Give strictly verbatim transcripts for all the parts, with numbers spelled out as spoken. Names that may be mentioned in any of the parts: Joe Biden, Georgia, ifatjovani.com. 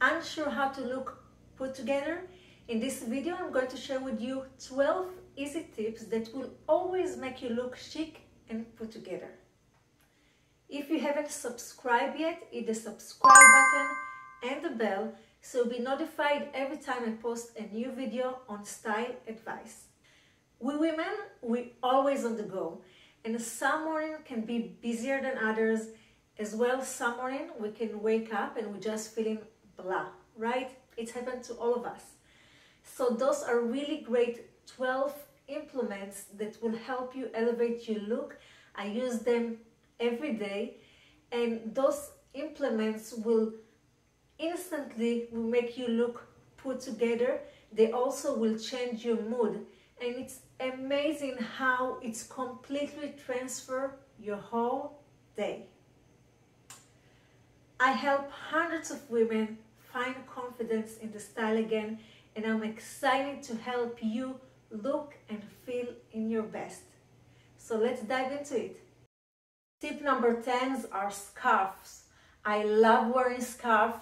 unsure how to look put together? In this video, I'm going to share with you twelve easy tips that will always make you look chic and put together. If you haven't subscribed yet, hit the subscribe button and the bell so you'll be notified every time I post a new video on style advice. We women, we're always on the go, and some morning can be busier than others. As well, some morning we can wake up and we're just feeling blah, right? It happened to all of us. So those are really great twelve implements that will help you elevate your look. I use them every day, and those implements will instantly will make you look put together. They also will change your mood, and it's amazing how it's completely transfer your whole day. I help hundreds of women find confidence in the style again, and I'm excited to help you look and feel in your best. So let's dive into it. Tip number ten are scarves. I love wearing scarves.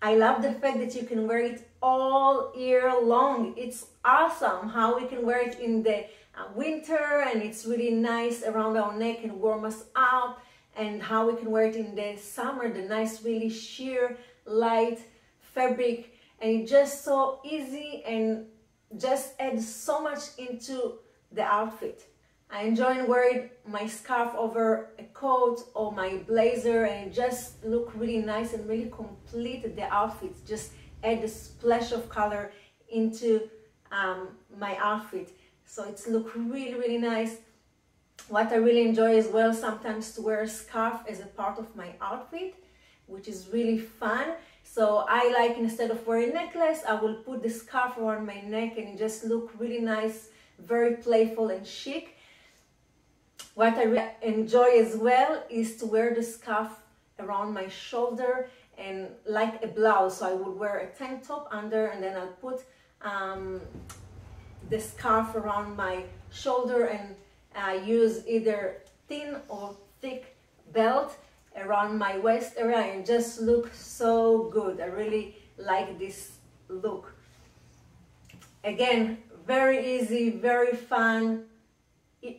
I love the fact that you can wear it all year long. It's awesome how we can wear it in the winter, and it's really nice around our neck and warm us up, and how we can wear it in the summer, the nice really sheer light fabric, and it's just so easy and just adds so much into the outfit. I enjoy wearing my scarf over a coat or my blazer, and it just look really nice and really complete the outfit. Just add a splash of color into um, my outfit, so it's look really really nice. What I really enjoy as well sometimes to wear a scarf as a part of my outfit, which is really fun. So I like, instead of wearing a necklace, I will put the scarf around my neck, and it just look really nice, very playful and chic. What I really enjoy as well is to wear the scarf around my shoulder and like a blouse. So I would wear a tank top under, and then I'll put um, the scarf around my shoulder, and I use either thin or thick belt around my waist area, and just look so good. I really like this look. Again, very easy, very fun.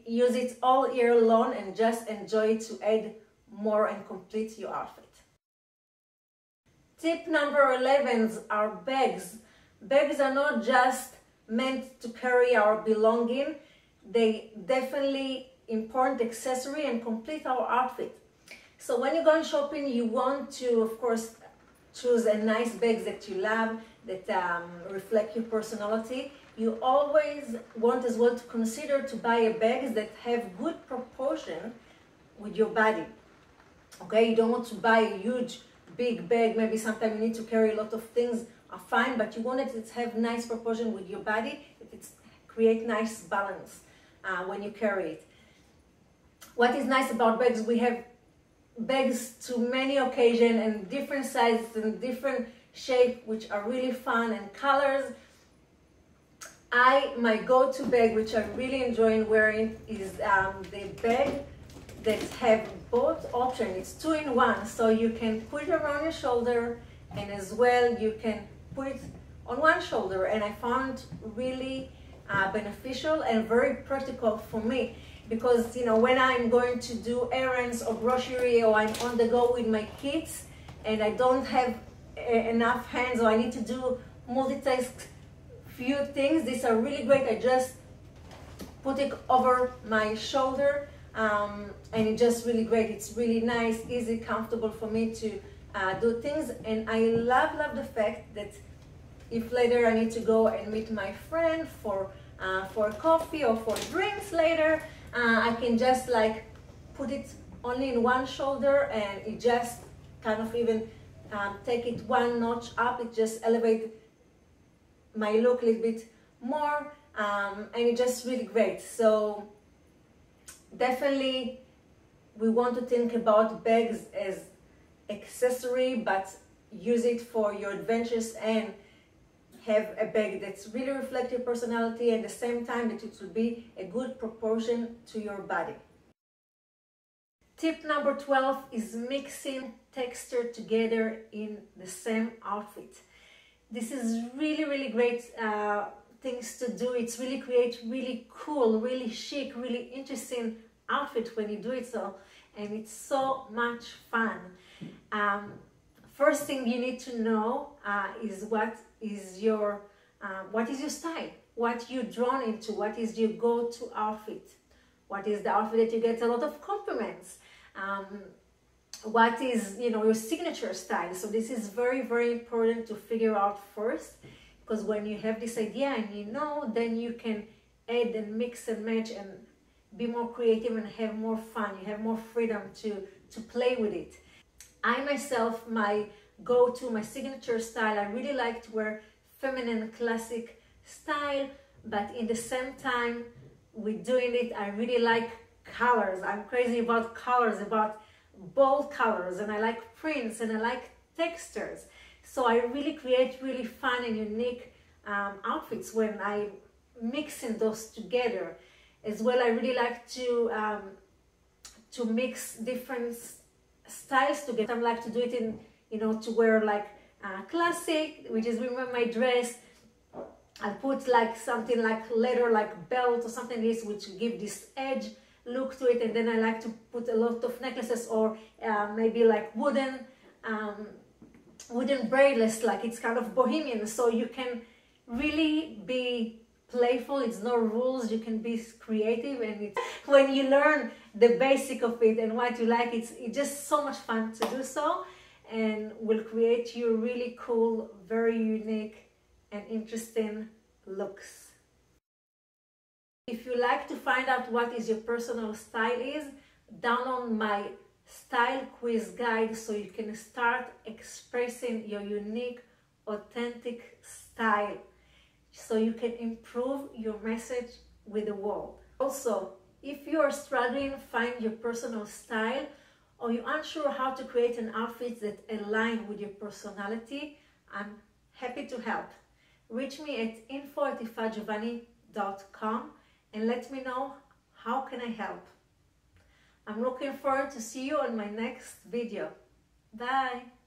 Use it all year long and just enjoy it to add more and complete your outfit. Tip number eleven are bags. Bags are not just meant to carry our belonging. They definitely important accessory and complete our outfit. So when you're going shopping, you want to, of course, choose a nice bags that you love, that um, reflect your personality. You always want as well to consider to buy a bags that have good proportion with your body. Okay, you don't want to buy a huge, big bag. Maybe sometimes you need to carry a lot of things, are fine, but you want it to have nice proportion with your body. It's create nice balance uh, when you carry it. What is nice about bags, we have bags to many occasions and different sizes and different shape, which are really fun, and colors. I my go-to bag, which I really enjoy wearing, is um, the bag that have both options. It's two in one, so you can put it around your shoulder, and as well you can put it on one shoulder, and I found really uh, beneficial and very practical for me. Because, you know, when I'm going to do errands or grocery, or I'm on the go with my kids and I don't have enough hands, or I need to do multitask few things, these are really great. I just put it over my shoulder, um, and it's just really great. It's really nice, easy, comfortable for me to uh, do things. And I love, love the fact that if later I need to go and meet my friend for, uh, for coffee or for drinks later, Uh, I can just like put it only in one shoulder, and it just kind of even um, take it one notch up. It just elevates my look a little bit more, um, and it's just really great. So definitely we want to think about bags as accessory, but use it for your adventures and have a bag that's really reflects your personality, and at the same time that it will be a good proportion to your body. Tip number twelve is mixing texture together in the same outfit. This is really, really great uh, things to do. It's really create really cool, really chic, really interesting outfit when you do it so, and it's so much fun. Um, first thing you need to know uh, is what is your uh, what is your style, what you're drawn into, what is your go-to outfit, what is the outfit that you get a lot of compliments. Um, what is, you know, your signature style. So this is very, very important to figure out first, because when you have this idea and you know, then you can add and mix and match and be more creative and have more fun. You have more freedom to to play with it. I myself, my go-to, my signature style, I really like to wear feminine classic style, but in the same time with doing it, I really like colors. I'm crazy about colors, about bold colors, and I like prints and I like textures. So I really create really fun and unique um, outfits when I mixing those together. As well, I really like to um, to mix different styles together. I like to do it in, you know, to wear like uh, classic, which is remember my dress. I put like something like leather, like belt or something like this, which give this edge look to it, and then I like to put a lot of necklaces or uh, maybe like wooden um, wooden braidlets, like it's kind of bohemian, so you can really be playful. It's no rules, you can be creative, and it's, when you learn the basic of it and what you like, it's, it's just so much fun to do so, and will create you really cool, very unique and interesting looks. If you like to find out what is your personal style is, download my style quiz guide so you can start expressing your unique, authentic style, so you can improve your message with the world. Also, if you are struggling to find your personal style, or you're unsure how to create an outfit that aligns with your personality, I'm happy to help. Reach me at info at ifatjovani dot com and let me know how can I help. I'm looking forward to see you on my next video. Bye!